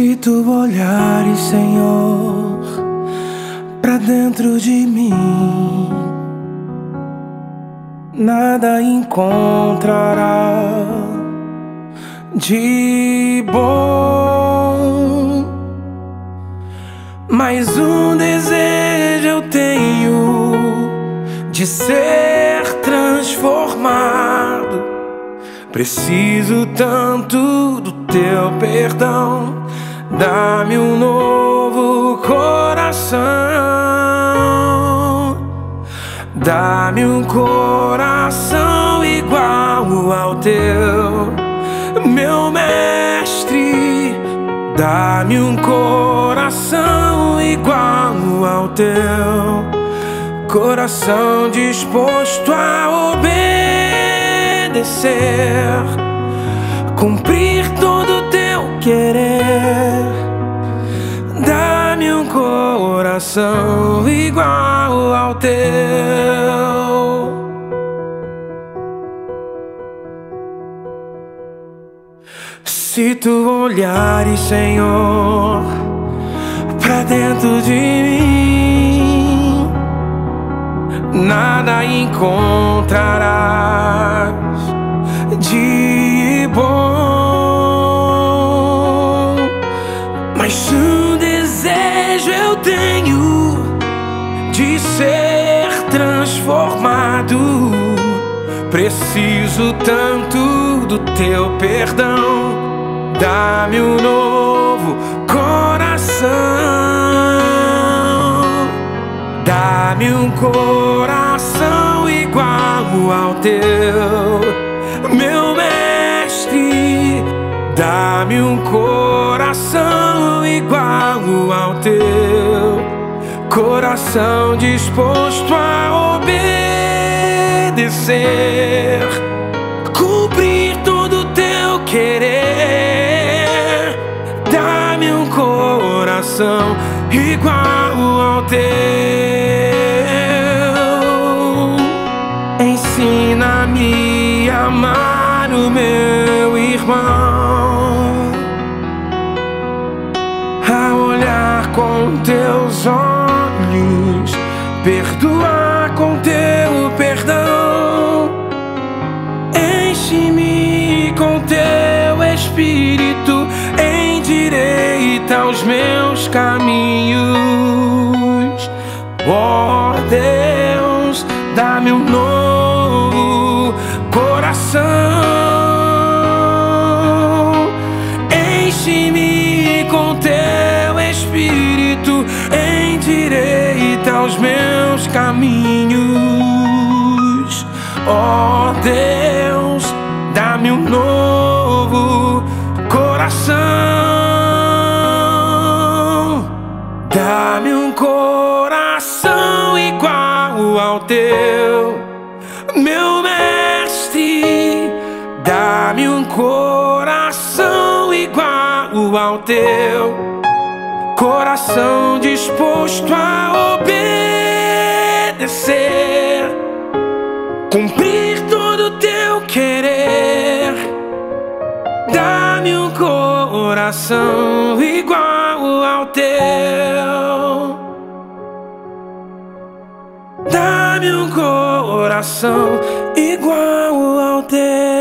necessito olhares, Senhor, pra dentro de mim. Nada encontrará de bom, mas um desejo eu tenho de ser transformado. Preciso tanto do teu perdão, dá-me um novo coração, dá-me um coração igual ao teu, meu mestre, dá-me um coração igual ao teu, coração disposto a obedecer, cumprir todo o teu querer. Dá-me um coração igual ao teu. Se tu olhares, Senhor, pra dentro de mim, nada encontrarás de bom, mas um desejo eu tenho de ser transformado. Preciso tanto do teu perdão, dá-me um novo coração, dá-me um coração igual ao teu, meu mestre, dá-me um coração igual ao teu, coração disposto a obedecer, cumprir todo o teu querer. Dá-me um coração igual ao teu. Ensina-me a amar o meu irmão, a olhar com teus olhos, perdoar com teu perdão. Enche-me com teu espírito, endireita os meus caminhos. Ó Deus, dá-me um novo coração, enche-me com teu espírito, endireita os meus caminhos. Ó Deus, dá-me um novo coração, dá-me um coração igual ao teu, meu mestre, dá-me um coração igual ao teu, coração disposto a obedecer, cumprir todo o teu querer. Dá-me um coração igual ao teu. Dá-me um coração igual ao teu.